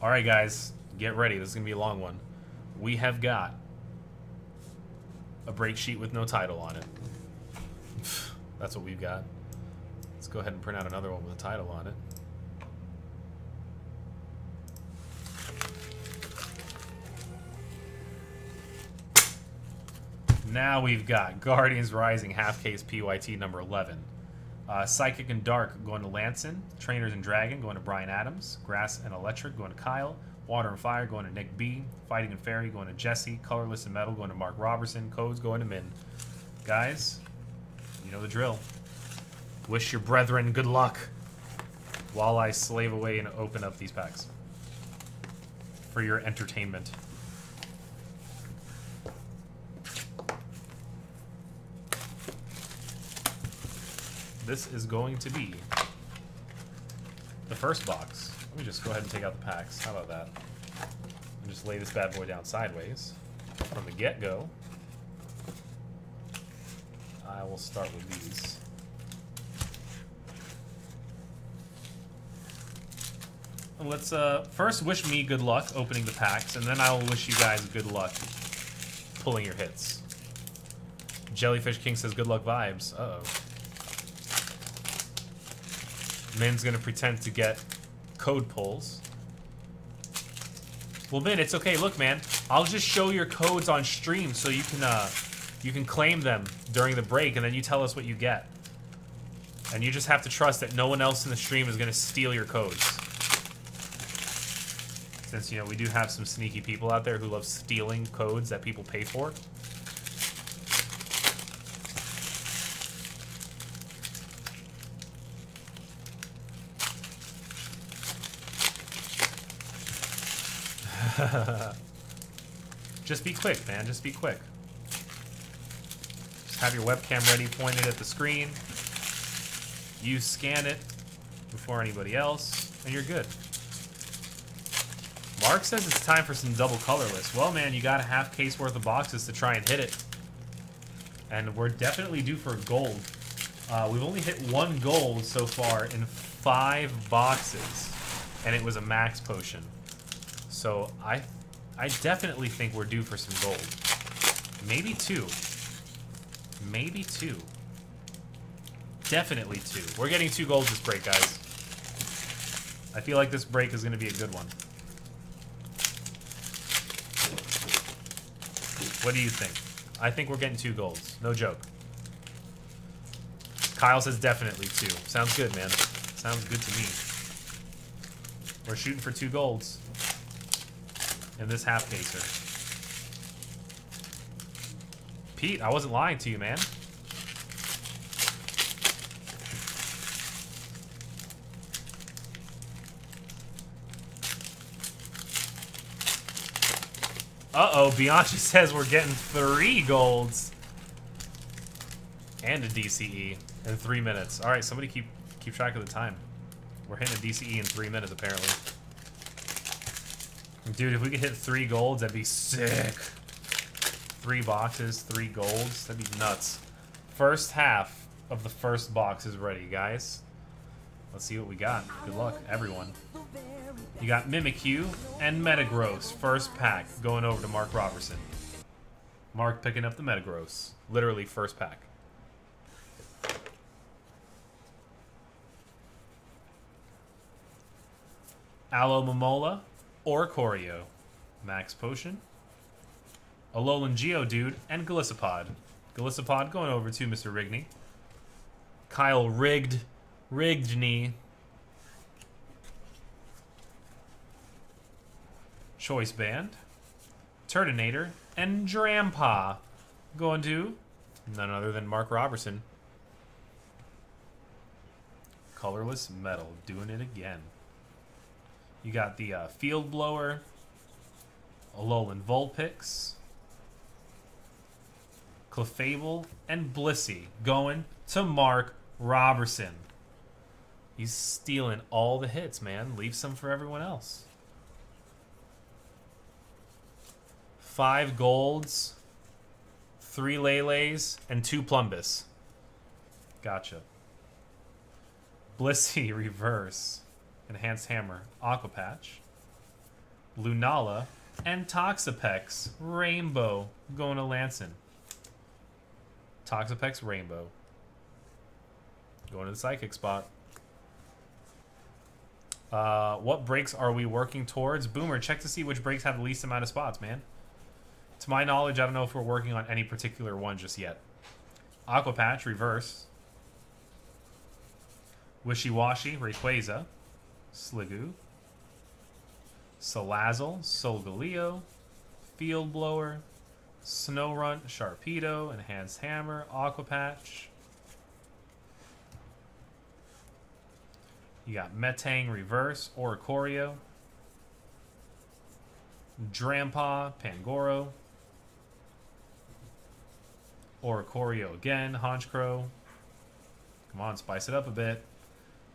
All right, guys, get ready. This is going to be a long one. We have got a break sheet with no title on it. That's what we've got. Let's go ahead and print out another one with a title on it. Now we've got Guardians Rising, half case PYT number 11. Psychic and Dark going to Lansen. Trainers and Dragon going to Brian Adams. Grass and Electric going to Kyle. Water and Fire going to Nick B. Fighting and Fairy going to Jessie. Colorless and Metal going to Mark Robertson. Codes going to Min. Guys, you know the drill. Wish your brethren good luck while I slave away and open up these packs for your entertainment. This is going to be the first box. Let me just go ahead and take out the packs. How about that? And just lay this bad boy down sideways from the get-go. I will start with these. And let's first wish me good luck opening the packs, and then I will wish you guys good luck pulling your hits. Jellyfish King says good luck vibes. Uh-oh. Min's gonna pretend to get code pulls. Well, Min, it's okay. Look, man, I'll just show your codes on stream so you can claim them during the break, and then you tell us what you get. And you just have to trust that no one else in the stream is gonna steal your codes, since you know we do have some sneaky people out there who love stealing codes that people pay for. Just be quick, man. Just be quick. Just have your webcam ready, pointed at the screen. You scan it before anybody else, and you're good. Mark says it's time for some double colorless. Well, man, you got a half case worth of boxes to try and hit it. And we're definitely due for gold. We've only hit one gold so far in 5 boxes, and it was a max potion. So I definitely think we're due for some gold. Maybe 2. Maybe 2. Definitely 2. We're getting 2 golds this break, guys. I feel like this break is going to be a good one. What do you think? I think we're getting 2 golds. No joke. Kyle says definitely 2. Sounds good, man. Sounds good to me. We're shooting for 2 golds. And this half caser. Pete, I wasn't lying to you, man. Uh-oh, Bianchi says we're getting 3 golds. And a DCE in 3 minutes. All right, somebody keep track of the time. We're hitting a DCE in 3 minutes, apparently. Dude, if we could hit 3 golds, that'd be sick. 3 boxes, 3 golds. That'd be nuts. First half of the first box is ready, guys. Let's see what we got. Good luck, everyone. You got Mimikyu and Metagross. First pack going over to Mark Robertson. Mark picking up the Metagross. Literally first pack. Alolan Vulpix. Oricorio, max potion. Alolan Geodude and Golisopod. Golisopod going over to Mr. Rigney. Kyle Rigney. Choice Band. Turtonator and Drampa going to none other than Mark Robertson. Colorless Metal doing it again. You got the Field Blower, Alolan Vulpix, Clefable, and Blissey going to Mark Robertson. He's stealing all the hits, man. Leave some for everyone else. 5 golds, 3 Lele's, and 2 Plumbus. Gotcha. Blissey reverse. Enhanced Hammer, Aqua Patch, Lunala, and Toxapex Rainbow going to Lansen. Toxapex Rainbow going to the Psychic spot. What breaks are we working towards? Boomer, check to see which breaks have the least amount of spots, man. To my knowledge, I don't know if we're working on any particular one just yet. Aqua Patch, Reverse. Wishy-Washy, Rayquaza. Sligoo. Salazzle, Solgaleo. Field Blower. Snowrunt, Sharpedo. Enhanced Hammer, Aqua Patch. You got Metang, Reverse. Oricorio. Drampa, Pangoro. Oricorio again, Honchkrow. Come on, spice it up a bit.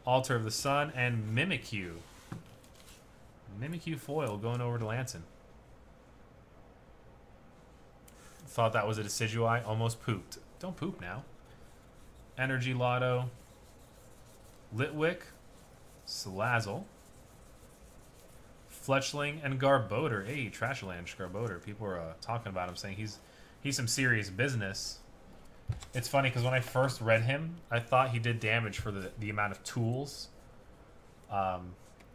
Altar of the Sun and Mimikyu. Mimikyu foil going over to Lansen. Thought that was a Decidueye, almost pooped. Don't poop now. Energy Lotto. Litwick. Salazzle. Fletchling and Garbodor. Hey, Trashalanche, Garbodor. People are talking about him, saying he's some serious business. It's funny, because when I first read him, I thought he did damage for the amount of tools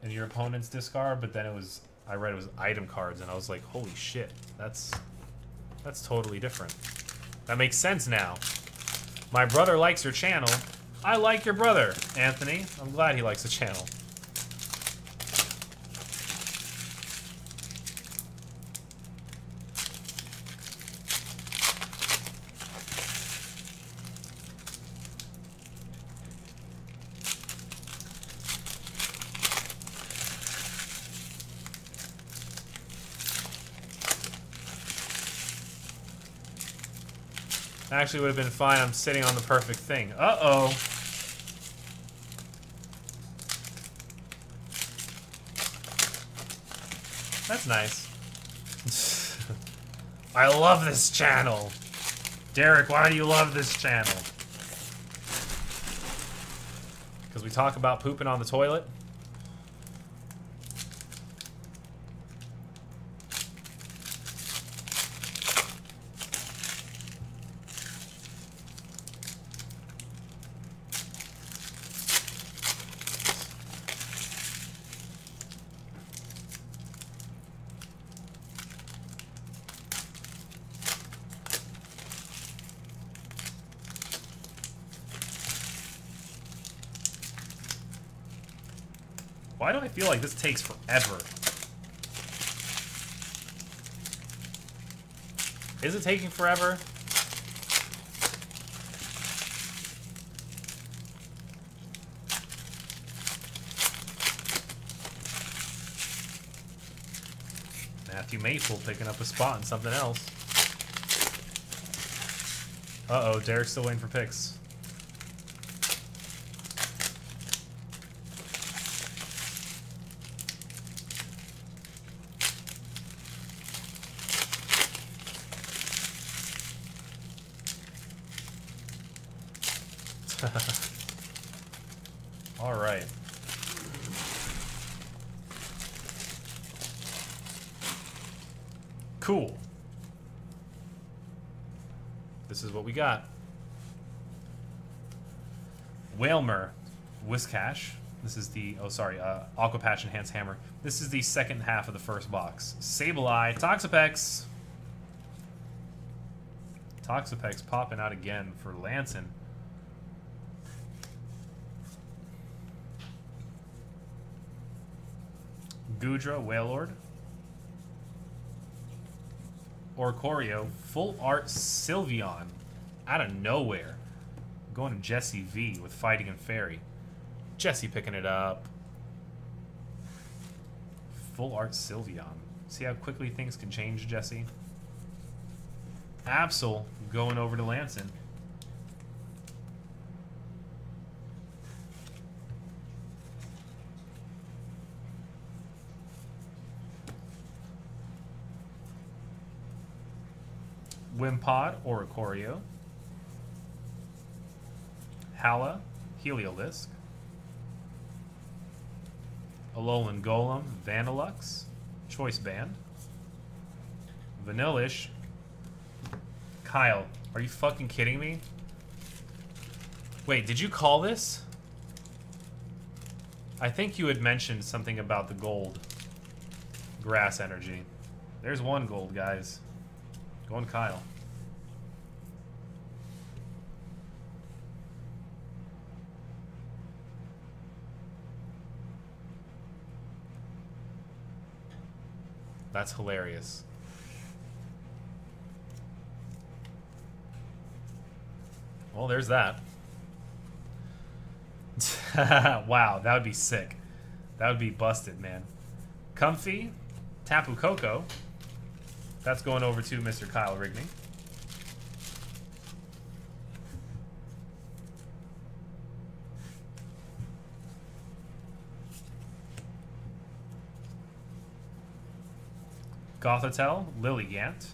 in your opponent's discard, but then I read it was item cards, and I was like, holy shit, that's totally different. That makes sense now. My brother likes your channel. I like your brother, Anthony. I'm glad he likes the channel. Actually would have been fine. I'm sitting on the perfect thing. Uh-oh. That's nice. I love this channel. Derek, why do you love this channel? Because we talk about pooping on the toilet. Why do I feel like this takes forever? Is it taking forever? Matthew Maple picking up a spot and something else. Uh-oh, Derek's still waiting for picks. Alright. Cool. This is what we got. Whalmer, Whiskash. This is the, oh sorry, Aqua Patch Enhanced Hammer. This is the second half of the first box. Sableye, Toxapex. Toxapex popping out again for Lansen. Goodra, Wailord. Oricorio, Full Art Sylveon, out of nowhere. Going to Jessie V with Fighting and Fairy. Jessie picking it up. Full Art Sylveon. See how quickly things can change, Jessie? Absol going over to Lansen. Wimpod, Oricorio. Hala, Heliolisk. Alolan Golem, Vanilluxe. Choice Band. Vanillish. Kyle, are you fucking kidding me? Wait, did you call this? I think you had mentioned something about the gold. Grass energy. There's one gold, guys. Go on, Kyle. That's hilarious. Well, there's that. Wow, that would be sick. That would be busted, man. Comfy, Tapu Koko. That's going over to Mr. Kyle Rigney. Gothitelle, Lilligant.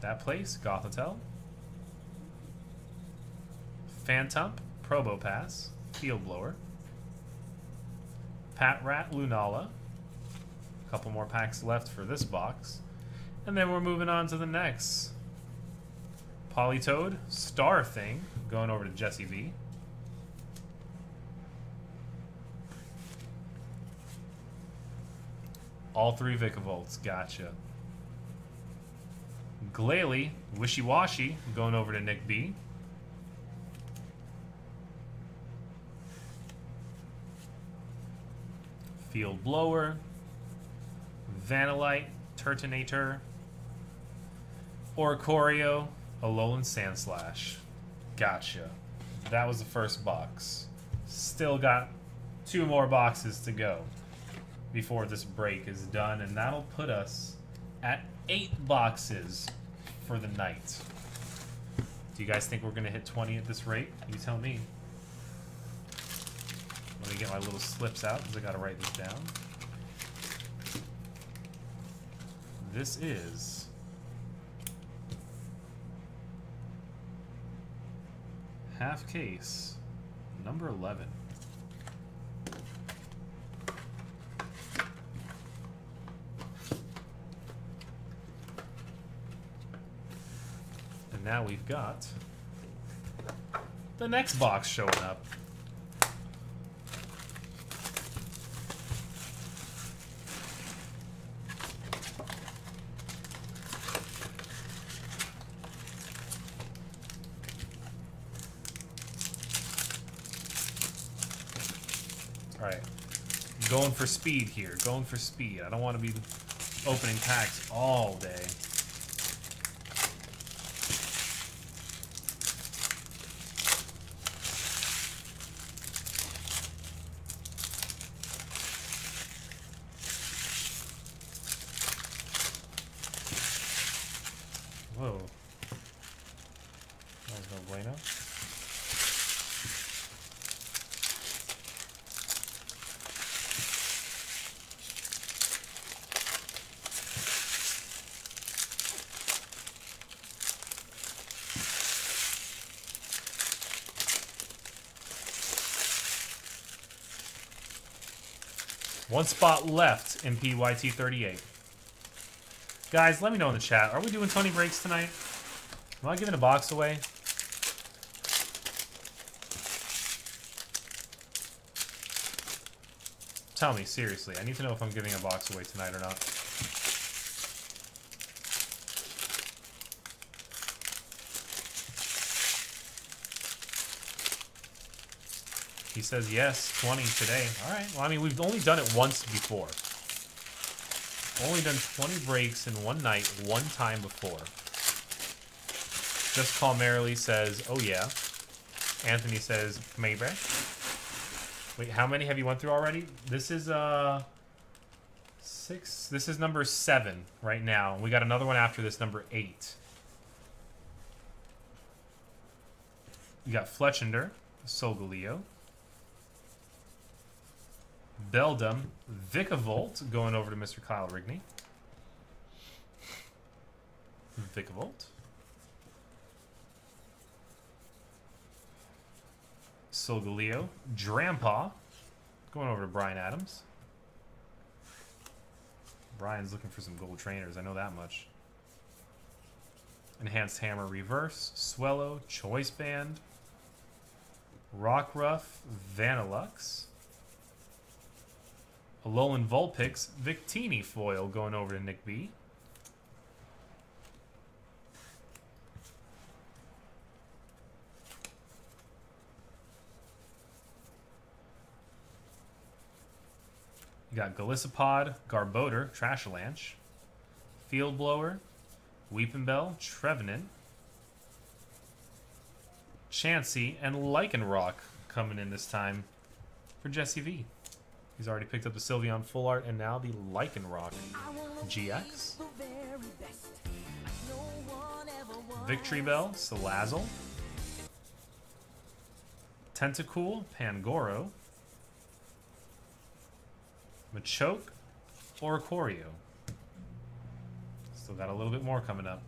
That place, Gothitelle. Phantump, Probopass, Field Blower. Patrat, Lunala. A couple more packs left for this box. And then we're moving on to the next. Politoed, Star Thing, going over to Jessie V. All three Vicavolts, gotcha. Glalie, Wishy Washy, going over to Nick B. Field Blower, Vanillite, Turtonator, Oricorio, Alolan Sandslash. Gotcha. That was the first box. Still got two more boxes to go before this break is done, and that'll put us at 8 boxes for the night. Do you guys think we're gonna hit 20 at this rate? You tell me. Let me get my little slips out because I gotta write this down. This is half case number 11. Now we've got the next box showing up. All right, going for speed here, going for speed. I don't want to be opening packs all day. One spot left in PYT38. Guys, let me know in the chat. Are we doing 20 breaks tonight? Am I giving a box away? Tell me, seriously. I need to know if I'm giving a box away tonight or not. He says yes, 20 today. All right. Well, I mean, we've only done it once before. Only done 20 breaks in one night, one time before. Just Call Merrily says, oh yeah. Anthony says, maybe. Wait, how many have you went through already? This is 6. This is number 7 right now. We got another one after this, number 8. You got Fletchender, Solgaleo. Beldum, Vicavolt, going over to Mr. Kyle Rigney. Vicavolt. Solgaleo, Drampa, going over to Brian Adams. Brian's looking for some gold trainers, I know that much. Enhanced Hammer Reverse, Swellow, Choice Band, Rockruff, Vanilux, Alolan Vulpix, Victini foil going over to Nick B. You got Golisopod, Garbodor, Trashalanche, Field Blower, Weeping Bell, Trevenant, Chansey, and Lycanroc coming in this time for Jessie V. He's already picked up the Sylveon Full Art and now the Lycanroc GX. Victory Bell, Salazzle, Tentacool, Pangoro, Machoke, Oricorio. Still got a little bit more coming up.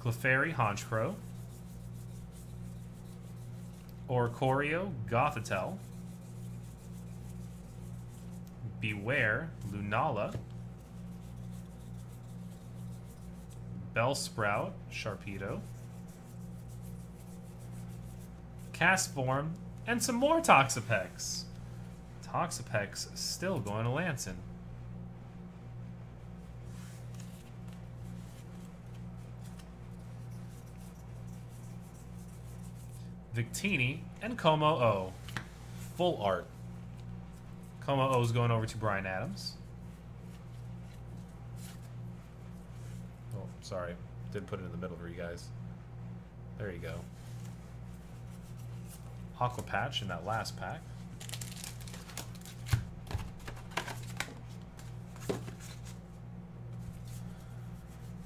Clefairy, Honchkrow, Oricorio, Gothitelle, Beware, Lunala, Bellsprout, Sharpedo, Castform, and some more Toxapex. Toxapex still going to Lansen. Victini and Como-O. Full art. Como-O is going over to Bryan Adams. Oh, sorry. Did put it in the middle for you guys. There you go. Aqua Patch in that last pack.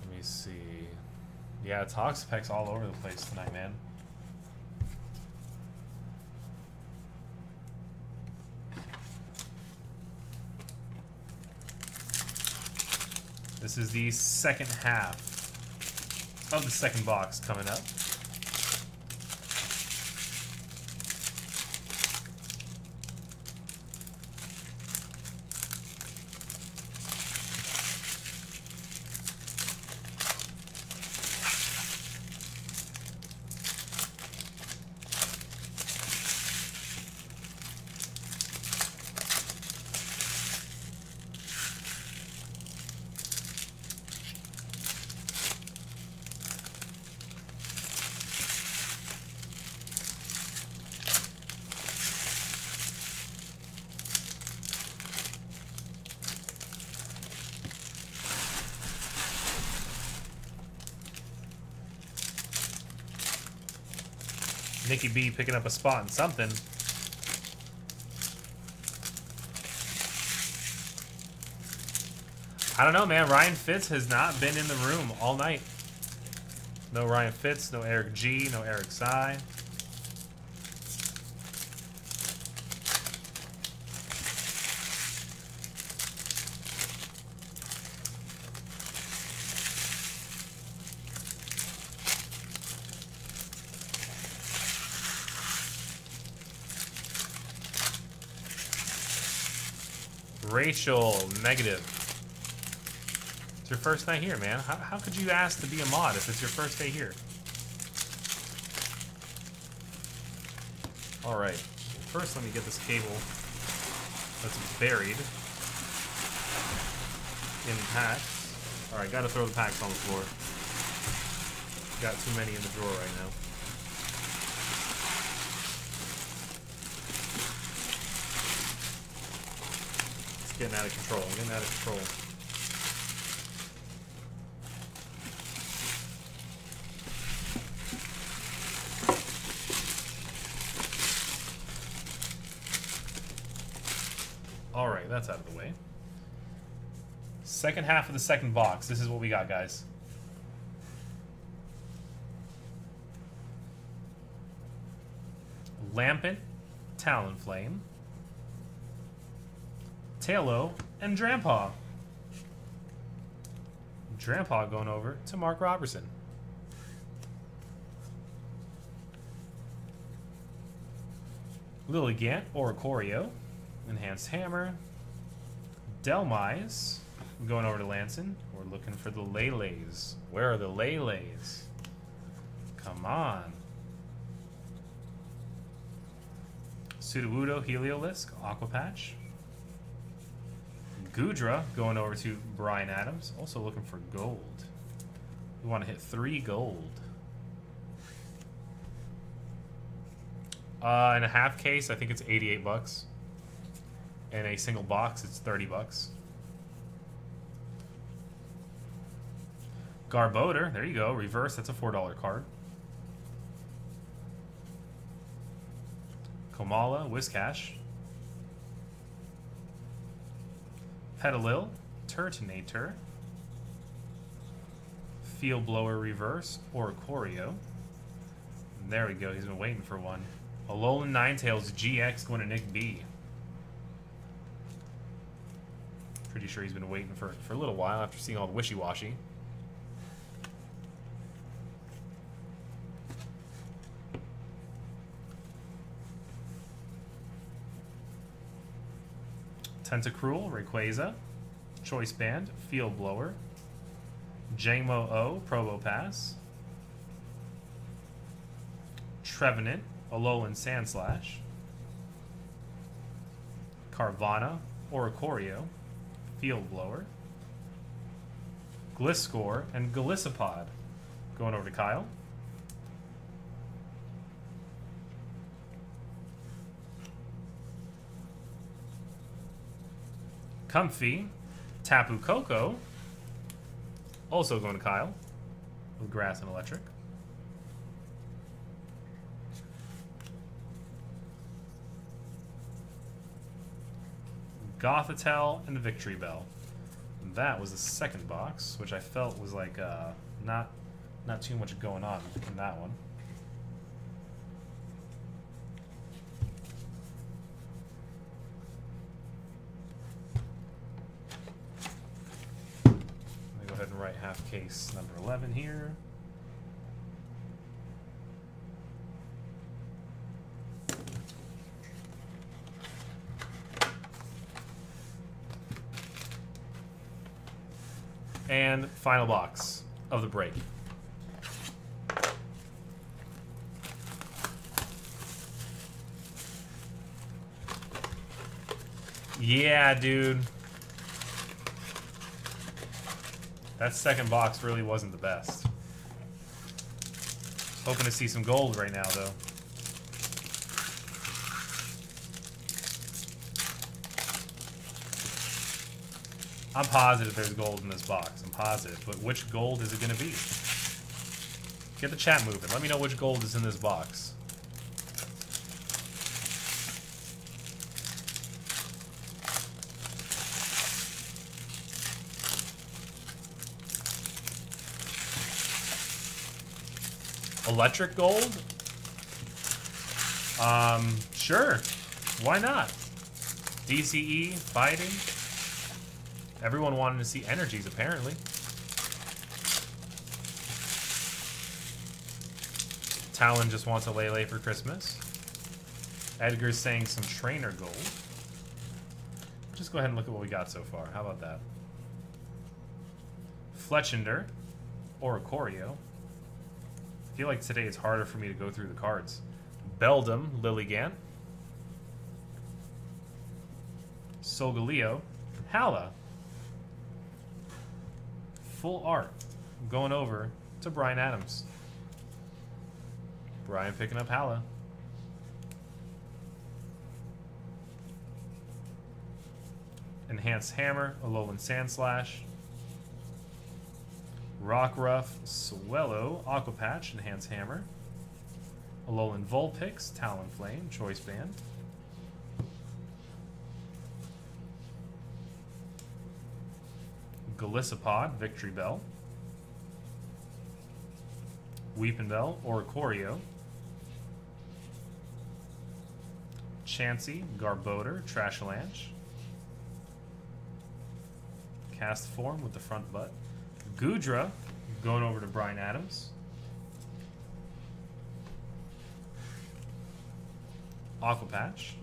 Let me see. Yeah, Toxapex all over the place tonight, man. This is the second half of the second box coming up. Nicky B picking up a spot in something. I don't know, man. Ryan Fitz has not been in the room all night. No Ryan Fitz, no Eric G, no Eric Sy. Rachel, negative. It's your first night here, man. How could you ask to be a mod if it's your first day here? All right. First, let me get this cable that's buried in packs. All right, got to throw the packs on the floor. Got too many in the drawer right now. Getting out of control. I'm getting out of control. All right, that's out of the way. Second half of the second box. This is what we got, guys. Lampent, Talonflame, Halo, and Drampa. Drampa going over to Mark Robertson. Lilligant, Oricorio, Enhanced Hammer. Delmize. I'm going over to Lansen. We're looking for the Lele's. Where are the Lele's? Come on. Sudowoodo, Heliolisk, Aqua Patch. Goodra, going over to Bryan Adams. Also looking for gold. We want to hit 3 gold. In a half case, I think it's 88 bucks. In a single box, it's 30 bucks. Garbodor, there you go. Reverse, that's a $4 card. Komala, Whiskash. Petalil, Turtonator. Field Blower Reverse, Oricorio. There we go, he's been waiting for one. Alolan Ninetales GX going to Nick B. Pretty sure he's been waiting for a little while after seeing all the wishy-washy. Tentacruel, Rayquaza, Choice Band, Field Blower, Jangmo O, Probopass, Trevenant, Alolan Sandslash, Carvana, Oricorio, Field Blower, Gliscor, and Golisopod. Going over to Kyle. Comfy, Tapu Koko, also going to Kyle, with Grass and Electric. Gothitelle and the Victory Bell. And that was the second box, which I felt was like not too much going on in that one. Half case number 11 here. And final box of the break. Yeah, dude. That second box really wasn't the best. Hoping to see some gold right now, though. I'm positive there's gold in this box. I'm positive. But which gold is it going to be? Get the chat moving. Let me know which gold is in this box. Electric gold? Sure. Why not? DCE, fighting. Everyone wanted to see energies, apparently. Talon just wants a Lele for Christmas. Edgar's saying some trainer gold. Just go ahead and look at what we got so far. How about that? Fletchender, Oricorio. I feel like today it's harder for me to go through the cards. Beldum, Lilligant. Solgaleo, Hala. Full art. Going over to Bryan Adams. Bryan picking up Hala. Enhanced Hammer, Alolan Sandslash. Rockruff, Swellow, Aqua Patch, Enhanced Hammer, Alolan Vulpix, Talonflame, Choice Band, Golisopod, Victory Bell, Weepinbell, Oricorio, Chansey, Garbodor, Trashalanche, Cast Form with the front butt. Goodra, going over to Bryan Adams. Aqua Patch.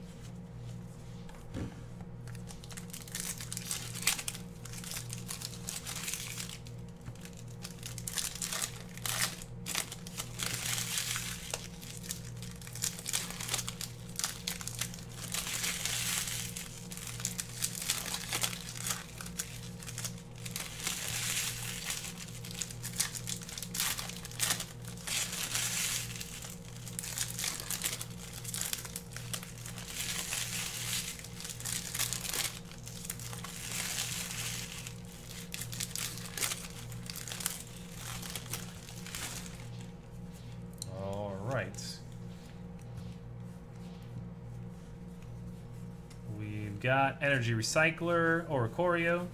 got Energy Recycler, Oricorio,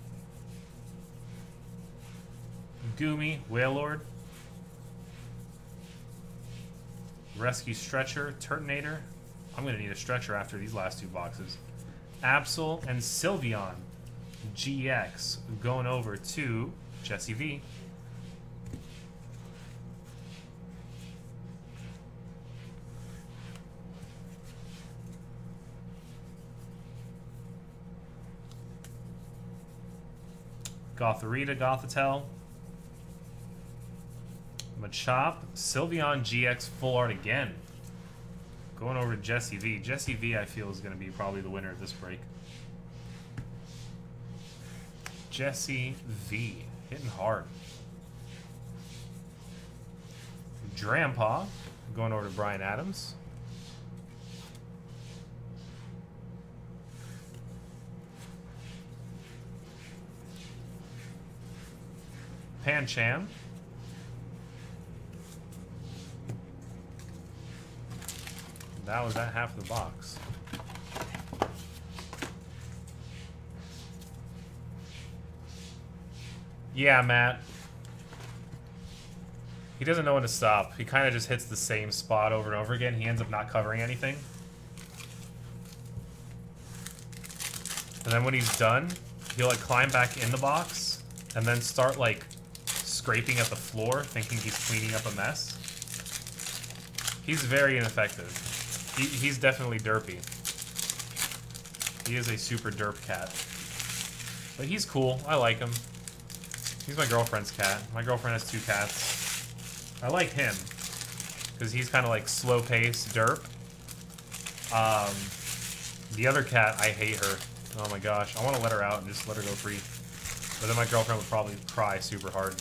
Goomy, Wailord, Rescue Stretcher, Turtonator. I'm going to need a stretcher after these last two boxes. Absol and Sylveon GX going over to Jessie V. Gothitelle, Machop, Sylveon GX full art again. Going over to Jessie V. Jessie V, I feel, is going to be probably the winner of this break. Jessie V, hitting hard. Drampa, going over to Brian Adams. Pancham. That was at half of the box. Yeah, Matt. He doesn't know when to stop. He kind of just hits the same spot over and over again. He ends up not covering anything. And then when he's done, he'll like climb back in the box and then start like scraping at the floor, thinking he's cleaning up a mess. He's very ineffective. He's definitely derpy. He is a super derp cat. But he's cool. I like him. He's my girlfriend's cat. My girlfriend has two cats. I like him. Because he's kind of like slow-paced derp. The other cat, I hate her. Oh my gosh. I want to let her out and just let her go free. But then my girlfriend would probably cry super hard.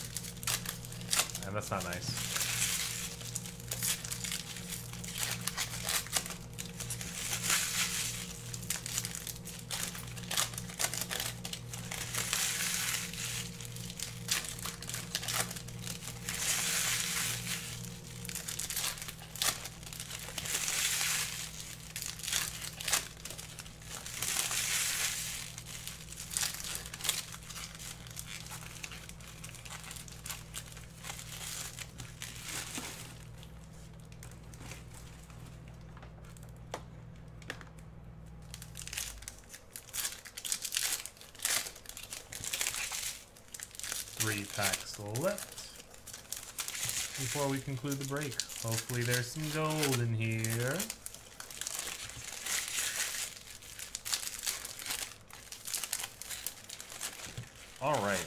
And that's not nice. Before we conclude the break. Hopefully there's some gold in here. Alright.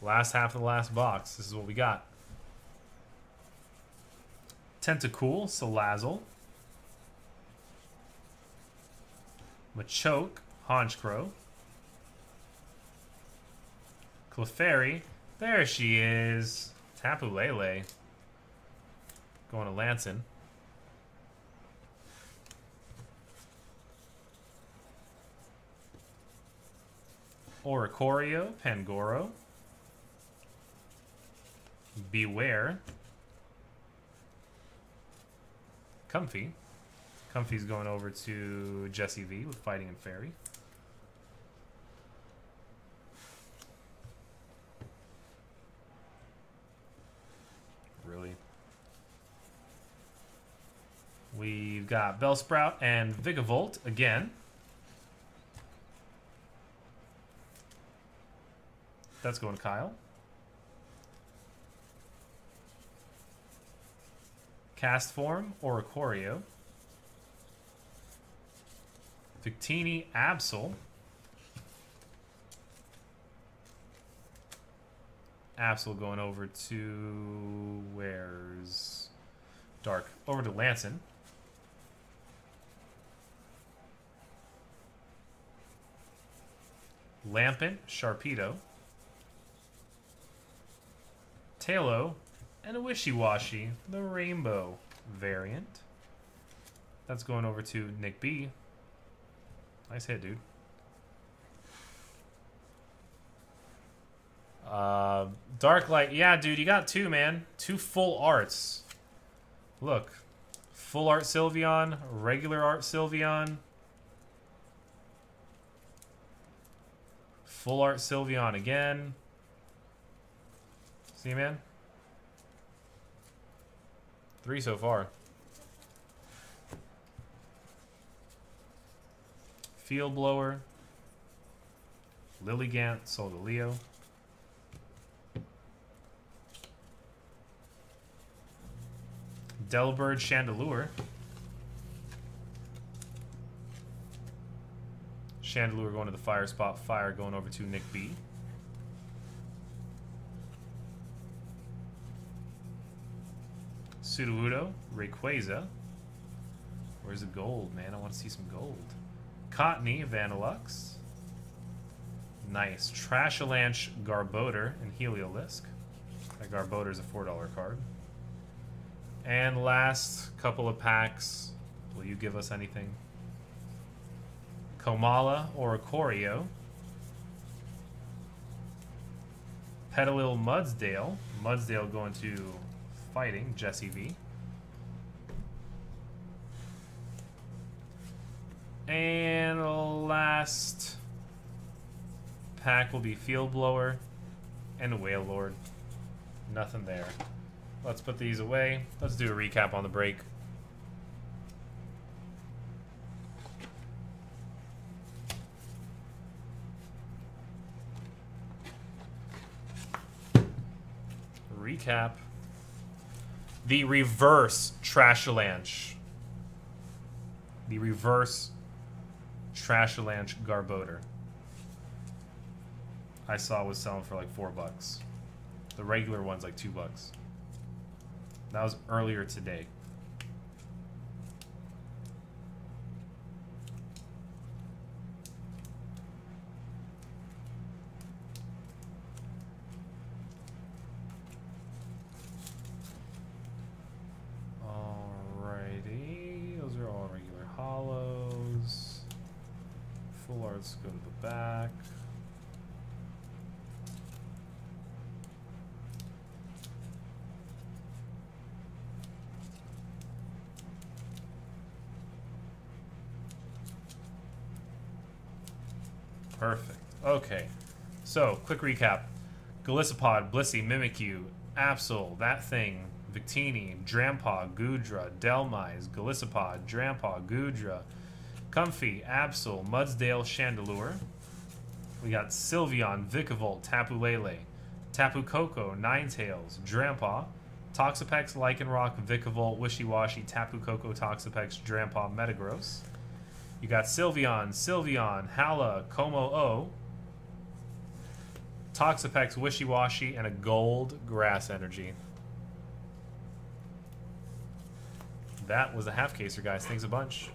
Last half of the last box. This is what we got. Tentacool, Salazzle. Machoke, Honchkrow. Clefairy, there she is. Tapu Lele. Going to Lansen. Oricorio, Pangoro. Beware. Comfy. Comfy's going over to Jessie V with Fighting and Fairy. We've got Bellsprout and Vigavolt again. That's going to Kyle. Cast Form, Oricorio. Victini, Absol. Absol going over to... where's Dark? Over to Lansen. Lampent, Sharpedo, Talo, and a Wishy-Washy, the Rainbow variant. That's going over to Nick B. Nice hit, dude. Darklight, yeah, dude, you got two, man. Two full arts. Look, Full Art Sylveon, Regular Art Sylveon. Full Art Sylveon again. See, man? 3 so far. Field Blower. Lilligant, Solgaleo. Delbird, Chandelure. Chandelure going to the fire spot. Fire going over to Nick B. Sudowoodo, Rayquaza. Where's the gold, man? I want to see some gold. Cottony, Vanillux. Nice. Trashalanche, Garbodor, and Heliolisk. That Garbodor is a $4 card. And last couple of packs. Will you give us anything? Komala, Oricorio. Petalil, Mudsdale. Mudsdale going to Fighting, Jessie V. And last pack will be Field Blower and Whale Lord. Nothing there. Let's put these away. Let's do a recap on the break. Recap. The reverse Trashalanche. The reverse Trashalanche Garbodor. I saw was selling for like $4. The regular one's like $2. That was earlier today. Alrighty. Those are all regular hollows. Full arts go to the back. Perfect. Okay. So, quick recap. Golisopod, Blissey, Mimikyu, Absol, that thing, Victini, Drampa, Goodra, Delmize, Golisopod, Drampa, Goodra, Comfy, Absol, Mudsdale, Chandelure. We got Sylveon, Vikavolt, Tapu Lele, Tapu Koko, Ninetales, Drampa, Toxapex, Lycanroc, Vikavolt, Wishy Washy, Tapu Koko, Toxapex, Drampa, Metagross. You got Sylveon, Hala, Como-O, Toxapex, Wishy-Washy, and a gold Grass Energy. That was the half-caser, guys. Thanks a bunch.